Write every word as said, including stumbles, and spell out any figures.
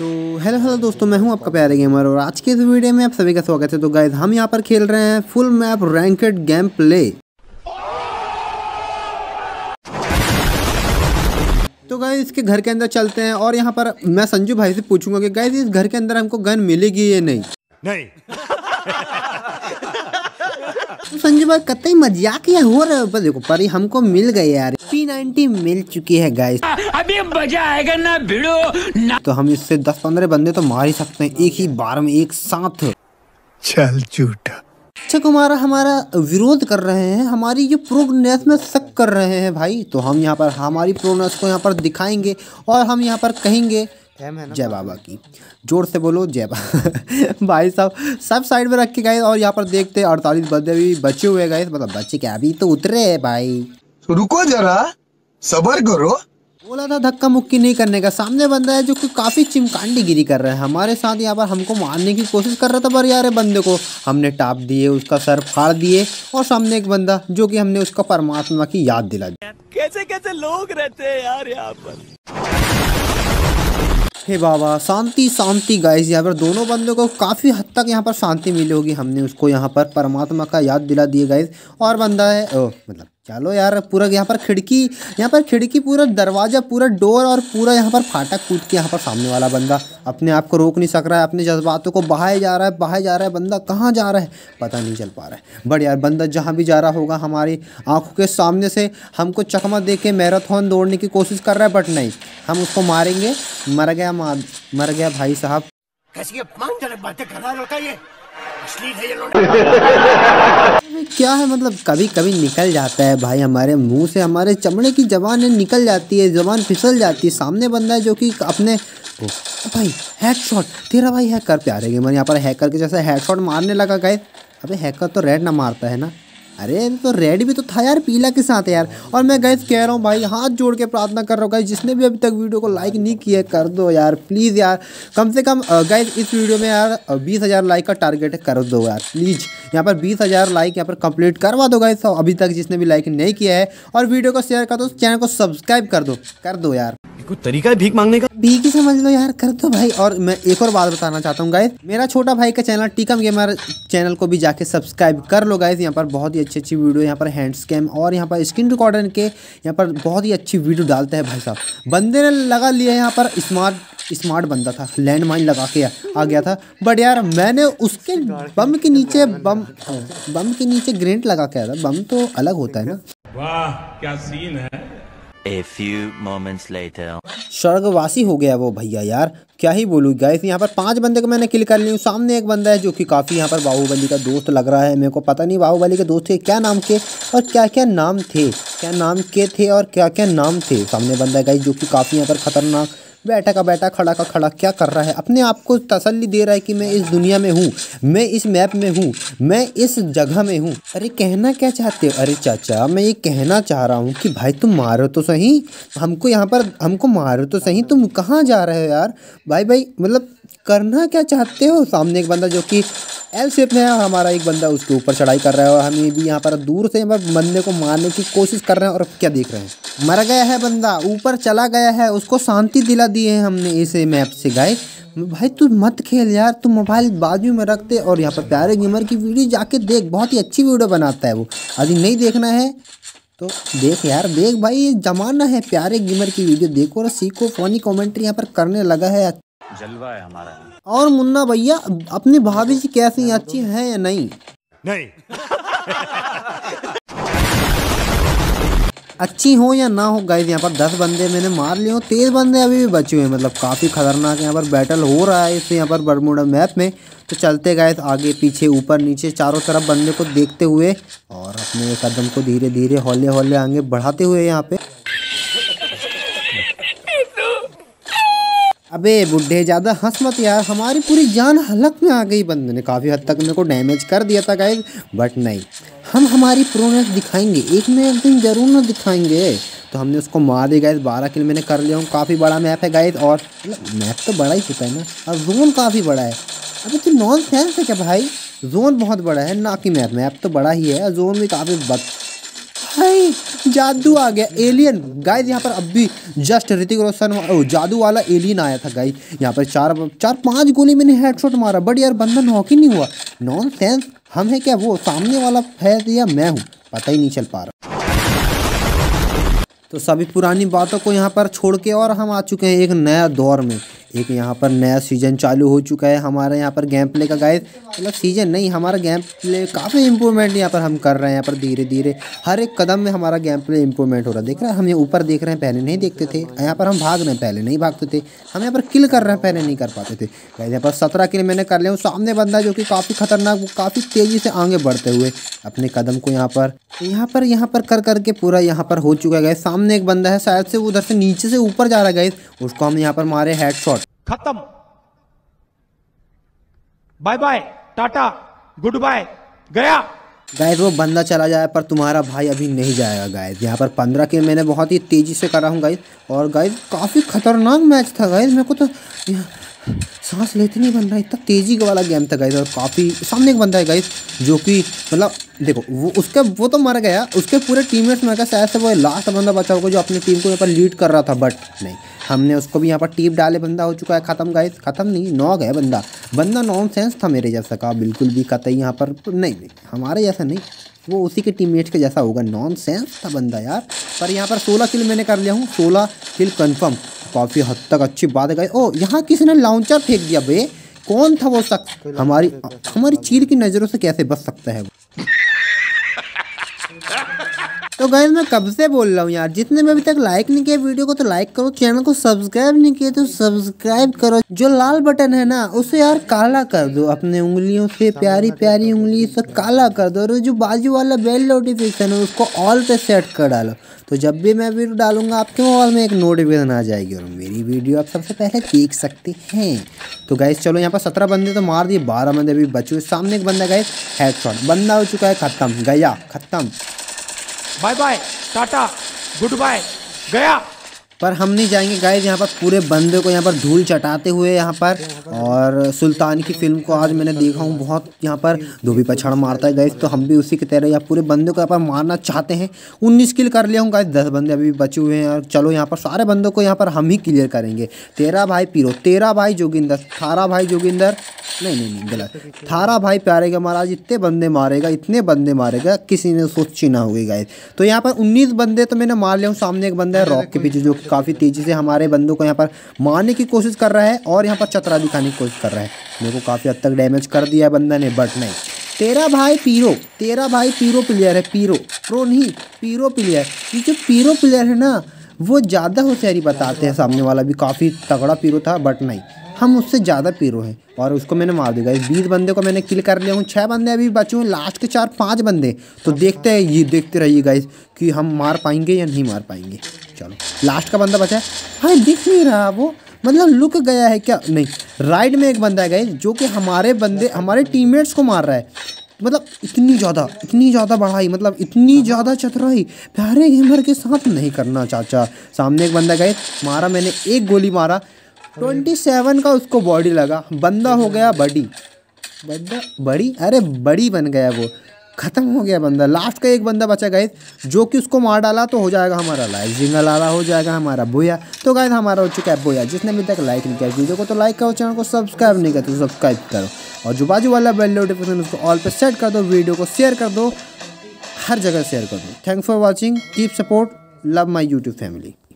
तो hello hello दोस्तों, मैं हूं आपका प्यारे गेमर और आज के इस वीडियो में आप सभी का स्वागत है। तो गाइज हम यहां पर खेल रहे हैं full map ranked game play. तो गाइज इसके घर के अंदर चलते हैं और यहां पर मैं संजू भाई से पूछूंगा कि गाइज इस घर के अंदर हमको गन मिलेगी या नहीं, नहीं। तो संजू भाई कतई मजाक या हो रहे हो, पर देखो पर हमको मिल गई यार, पी नाइंटी मिल चुकी है गाइस। अभी मजा आएगा ना भिड़ो ना। तो हम इससे दस पंद्रह बंदे तो मार ही सकते हैं एक ही बार में एक साथ। चल झूठा अच्छा कुमारा हमारा विरोध कर रहे हैं, हमारी ये प्रोग्रेस में शक कर रहे हैं भाई। तो हम यहाँ पर हमारी प्रोग्रेस को यहाँ पर दिखाएंगे और हम यहाँ पर कहेंगे जय बाबा की, जोर से बोलो जय बाबा। भाई साहब सब साइड में रख के गए और यहाँ पर देखते अड़तालीस बंदे भी बचे हुए गए, मतलब बच्चे क्या अभी तो उतरे है भाई। रुको जरा सबर करो, बोला था धक्का मुक्की नहीं करने का। सामने बंदा है जो कि काफी चिमकांडी गिरी कर रहा है हमारे साथ, यहाँ पर हमको मारने की कोशिश कर रहा था पर यार बंदे को हमने टाप दिए, उसका सर फाड़ दिए और सामने एक बंदा जो कि हमने उसका परमात्मा की याद दिला दी। कैसे कैसे लोग रहते हैं यार यहाँ पर। हे बाबा शांति शांति गाइस, यहाँ पर दोनों बंदों को काफी हद तक यहाँ पर शांति मिली होगी, हमने उसको यहाँ पर परमात्मा का याद दिला दिए गाइस। और बंदा है ओ मतलब चलो यार पूरा यहाँ पर खिड़की यहाँ पर खिड़की पूरा दरवाजा पूरा डोर और पूरा यहाँ पर फाटक कूद के यहाँ पर सामने वाला बंदा अपने आप को रोक नहीं सक रहा है, अपने जज्बातों को बहाए जा रहा है बहाए जा रहा है बंदा कहाँ जा रहा है पता नहीं चल पा रहा है। बट यार बंदा जहाँ भी जा रहा होगा हमारी आंखों के सामने से हमको चकमा दे के मैराथन दौड़ने की कोशिश कर रहा है, बट नहीं हम उसको मारेंगे। मर गया मार मर गया भाई साहब। क्या है मतलब कभी कभी निकल जाता है भाई हमारे मुंह से, हमारे चमड़े की जबान निकल जाती है, जबान फिसल जाती है। सामने बंदा है जो कि अपने ओ, भाई हेडशॉट तेरा भाई हैकर प्यारे गेमर यहाँ पर हैकर के जैसा हेडशॉट मारने लगा गाइस। अबे हैकर तो रेड ना मारता है ना, अरे तो रेड भी तो था यार पीला के साथ यार। और मैं गाइस कह रहा हूँ भाई हाथ जोड़ के प्रार्थना कर रहा हूँ गाइस, जिसने भी अभी तक वीडियो को लाइक नहीं किया कर दो यार प्लीज़ यार, कम से कम गाइस इस वीडियो में यार बीस हज़ार लाइक का टारगेट कर दो यार प्लीज़। यहाँ पर बीस हज़ार लाइक यहाँ पर कंप्लीट करवा दो गाइस अभी तक जिसने भी लाइक नहीं किया है, और वीडियो को शेयर कर दो, चैनल को सब्सक्राइब कर दो कर दो यार। कुछ तरीका है भीख मांगने का, भीख ही समझ लो यार कर दो भाई। और मैं एक और बात बताना चाहता हूँ गाइस, मेरा छोटा भाई का चैनल टीकम गेमर चैनल को भी जाके सब्सक्राइब कर लो गाइस। यहाँ पर बहुत ही अच्छी अच्छी वीडियो यहाँ पर हैंड स्कैम और यहाँ पर स्क्रीन रिकॉर्डर के यहाँ पर बहुत ही अच्छी वीडियो डालते हैं भाई साहब। बंदे ने लगा लिया यहाँ पर स्मार्ट स्मार्ट बंदा था, लैंड माइन लगा के आ गया था, बट यार मैंने उसके बम के नीचे बम बम के नीचे ग्रेनेड लगा के आया था, बम तो अलग होता है ना। वाह क्या सीन है। A few moments later. स्वर्गवासी हो गया वो भैया यार, क्या ही बोलूँ गाइस। यहाँ पर पांच बंदे को मैंने किल कर लिया हूँ। सामने एक बंदा है जो कि काफ़ी यहाँ पर बाहुबली का दोस्त लग रहा है, मेरे को पता नहीं बाहुबली के दोस्त के क्या नाम के और क्या क्या नाम थे क्या नाम के थे और क्या क्या नाम थे। सामने बंदा है गाइस जो कि काफ़ी यहाँ पर खतरनाक बैठा का बैठा खड़ा का खड़ा क्या कर रहा है, अपने आप को तसल्ली दे रहा है कि मैं इस दुनिया में हूँ, मैं इस मैप में हूँ, मैं इस जगह में हूँ। अरे कहना क्या चाहते हो? अरे चाचा मैं ये कहना चाह रहा हूँ कि भाई तुम मारो तो सही हमको, यहाँ पर हमको मारो तो सही, तुम कहाँ जा रहे हो यार भाई भाई मतलब करना क्या चाहते हो? सामने एक बंदा जो कि एल शेप में है और हमारा एक बंदा उसके ऊपर चढ़ाई कर रहा है और हमें भी यहाँ पर दूर से बंदे को मारने की कोशिश कर रहे हैं। और क्या देख रहे हैं, मर गया है बंदा, ऊपर चला गया है, उसको शांति दिला दी है हमने इस मैप से। गाइस भाई तू मत खेल यार, तू मोबाइल बाजू में रख दे और यहाँ पर प्यारे गेमर की वीडियो जाके देख, बहुत ही अच्छी वीडियो बनाता है वो। अभी नहीं देखना है तो देख यार देख भाई, ये जमाना है प्यारे गेमर की वीडियो देखो और सीखो। फनी कॉमेंट्री यहाँ पर करने लगा है, जलवा है हमारा। और मुन्ना भैया अपनी भाभी जी कैसी अच्छी है या नहीं, नहीं। अच्छी हो या ना हो गाइस यहाँ पर दस बंदे मैंने मार लिए हो, तेज बंदे अभी भी बचे हुए हैं, मतलब काफ़ी खतरनाक यहाँ पर बैटल हो रहा है इससे यहाँ पर बरमूडा मैप में। तो चलते गाइस आगे पीछे ऊपर नीचे चारों तरफ बंदे को देखते हुए और अपने कदम को धीरे धीरे हौले हौले आगे बढ़ाते हुए यहाँ पे। अबे बुढ़े ज़्यादा हंस मत यार, हमारी पूरी जान हलक में आ गई, बंदे ने काफ़ी हद तक मेरे को डैमेज कर दिया था गाइस, बट नहीं हम हमारी प्रोग्रेस दिखाएंगे, एक न एक दिन जरूर ना दिखाएंगे। तो हमने उसको मार दिया गाइस, बारह किल मैंने कर लिया हूँ। काफ़ी बड़ा मैप है गाइस और मैप तो बड़ा ही होता है ना, और जोन काफ़ी बड़ा है। अबे तू नॉन सेंस है क्या भाई, जोन बहुत बड़ा है ना कि मैप, मैप तो बड़ा ही है, जोन भी काफ़ी हाय जादू आ गया एलियन। गाइज यहाँ पर अब भी जस्ट ऋतिक रोशन जादू वाला एलियन आया था। गाइज यहाँ पर चार चार पांच गोली मैंने हेडशॉट मारा बट यार बंदा नॉक ही नहीं हुआ। नॉनसेंस, हम है क्या वो सामने वाला है या मैं हूँ, पता ही नहीं चल पा रहा। तो सभी पुरानी बातों को यहाँ पर छोड़ के और हम आ चुके हैं एक नया दौर में। एक यहाँ पर नया सीज़न चालू हो चुका है हमारे यहाँ पर गेम प्ले का। गाइस मतलब सीज़न नहीं, हमारा गेम प्ले काफ़ी इम्प्रूवमेंट यहाँ पर हम कर रहे हैं। यहाँ पर धीरे धीरे हर एक कदम में हमारा गेम प्ले इम्प्रूवमेंट हो रहा है। देख रहे हैं हम ये ऊपर देख रहे हैं, पहले नहीं देखते थे। यहाँ पर हम भाग रहे हैं, पहले नहीं भागते थे। हम यहाँ पर किल कर रहे हैं, पहले नहीं कर पाते थे। गाइस यहाँ पर सत्रह किल मैंने कर लिया। सामने बंदा जो कि काफ़ी खतरनाक, काफ़ी तेज़ी से आगे बढ़ते हुए अपने कदम को यहाँ पर यहाँ पर यहाँ पर कर करके पूरा यहाँ पर हो चुका है। गाइस सामने एक बंदा है, शायद से उधर से नीचे से ऊपर जा रहा है। गाइस उसको हम यहाँ पर मारे हेडशॉट। खत्म, bye bye, Tata, goodbye, गया। गाइस वो बंदा चला जाए पर तुम्हारा भाई अभी नहीं जाएगा। गाइस यहाँ पर पंद्रह के मैंने बहुत ही तेजी से करा हूँ गाइस। और गाइस काफ़ी खतरनाक मैच था। गाइस मेरे को तो सांस लेते नहीं बन रहा, इतना तेजी वाला गेम था गाइस। और काफ़ी सामने एक बंदा है गाइस जो कि मतलब देखो वो उसके वो तो मर गया, उसके पूरे टीममेट्स में शायद से वो लास्ट बंदा बचा होगा जो अपनी टीम को यहाँ पर लीड कर रहा था। बट नहीं, हमने उसको भी यहाँ पर टीप डाले, बंदा हो चुका है ख़त्म। गाइस ख़त्म नहीं, नॉक है बंदा। बंदा नॉनसेंस था मेरे जैसा का, बिल्कुल भी कतई यहाँ पर नहीं, नहीं हमारे जैसा नहीं, वो उसी के टीममेट्स के जैसा होगा। नॉनसेंस था बंदा यार। पर यहाँ पर सोलह किल मैंने कर लिया हूँ, सोलह किल कन्फर्म, काफ़ी हद तक अच्छी बात है गाइस। ओ यहाँ किसी ने लाउंचर फेंक दिया बे, कौन था वो शख्स? हमारी हमारी चील की नज़रों से कैसे बच सकता है वो? तो गाइस मैं कब से बोल रहा हूँ यार, जितने में अभी तक लाइक नहीं किया वीडियो को तो लाइक करो, चैनल को सब्सक्राइब नहीं किया तो सब्सक्राइब करो। जो लाल बटन है ना उसे यार काला कर दो, अपने उंगलियों से प्यारी प्यारी उंगली से काला कर दो। और जो बाजू वाला बेल नोटिफिकेशन है उसको ऑल पे सेट कर डालो, तो जब भी मैं वीडियो डालूंगा आपके मोबाइल में एक नोटिफिकेशन आ जाएगी और मेरी वीडियो आप सबसे पहले देख सकते हैं। तो गाइस चलो यहाँ पर सत्रह बंदे तो मार दिए, बारह बंदे अभी बचे। सामने एक बंदा गाइस हेडशॉट, बंदा हो चुका है खत्म। गया, खत्म, bye bye, Tata, goodbye, गया। पर हम नहीं जाएंगे गाइस। यहाँ पर पूरे बंदे को यहाँ पर धूल चटाते हुए यहाँ पर। और सुल्तान की फिल्म को आज मैंने देखा हूँ, बहुत यहाँ पर धोबी पछाड़ मारता है गाइस। तो हम भी उसी की तरह यहाँ पूरे बंदे को यहाँ पर मारना चाहते हैं। उन्नीस किल कर लिया हूँ गाइस, दस बंदे अभी बचे हुए हैं। और चलो यहाँ पर सारे बंदों को यहाँ पर हम ही क्लियर करेंगे। तेरा भाई पीरो, तेरा भाई जोगिंदर, थारा भाई जोगिंदर, नहीं नहीं नहीं गलत, थारा भाई प्यारे गेमर आज इतने बंदे मारेगा, इतने बंदे मारेगा किसी ने सोची ना होगी गाइस। तो यहाँ पर उन्नीस बंदे तो मैंने मार लिया हूँ। सामने एक बंदा है रॉक के पीछे जो काफ़ी तेज़ी से हमारे बंदों को यहाँ पर मारने की कोशिश कर रहा है और यहाँ पर चतरा दिखाने की कोशिश कर रहा है। मेरे को काफ़ी हद तक डैमेज कर दिया है बंदा ने बट नहीं। तेरा भाई पीरो, तेरा भाई पीरो प्लेयर है, पीरो प्रो नहीं पीरो प्लेयर। ये जो पीरो प्लेयर है ना वो ज़्यादा होशियारी बताते हैं। सामने वाला भी काफ़ी तगड़ा पीरो था बट नहीं, हम उससे ज़्यादा पीरो हैं। और उसको मैंने मार दिया। इस बीस बंदे को मैंने किल कर लिया हूँ, छः बंदे अभी बचे हुए, लास्ट के चार पाँच बंदे। तो देखते हैं, ये देखते रहिए गाइस कि हम मार पाएंगे या नहीं मार पाएंगे। चलो लास्ट का बंदा बचा है। हाँ दिख नहीं रहा वो, मतलब लुक गया है क्या? नहीं, राइट में एक बंदा है गाइस जो कि हमारे बंदे हमारे टीममेट्स को मार रहा है। मतलब इतनी ज़्यादा इतनी ज़्यादा बढ़ाई, मतलब इतनी ज़्यादा चतुराई प्यारे गेमर के साथ नहीं करना चाचा। सामने एक बंदा गाइस मारा मैंने, एक गोली मारा, सत्ताईस का उसको बॉडी लगा, बंदा हो गया बड़ी बंदा बड़ी अरे बड़ी बन गया, वो ख़त्म हो गया बंदा। लास्ट का एक बंदा बचा गाइस जो कि उसको मार डाला, तो हो जाएगा हमारा लाइक जिंगल लाला, हो जाएगा हमारा बोया। तो गाइस हमारा हो चुका है बोया। जिसने अभी तक लाइक नहीं किया वीडियो को तो लाइक करो, चैनल को सब्सक्राइब नहीं किया तो सब्सक्राइब करो, और जो बाजू वाला बेल नोटिफिकेशन उसको ऑल पर सेट कर दो, वीडियो को शेयर कर दो, हर जगह शेयर कर दो। Thanks for watching, keep support, love my YouTube family.